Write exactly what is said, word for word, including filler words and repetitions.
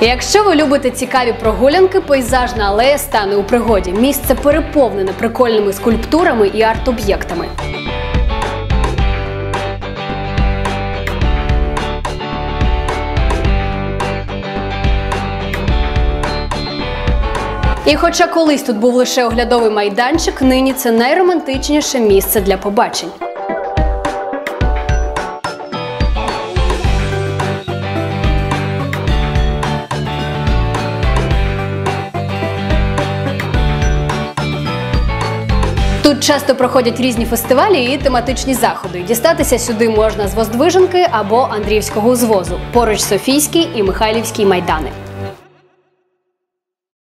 Якщо ви любите цікаві прогулянки, пейзажна алея стане у пригоді. Місце переповнене прикольними скульптурами і арт-об'єктами. І хоча колись тут був лише оглядовий майданчик, нині це найромантичніше місце для побачень. Тут часто проходять різні фестивалі і тематичні заходи. Дістатися сюди можна з Воздвиженки або Андріївського узвозу, поруч Софійський і Михайлівський майдани.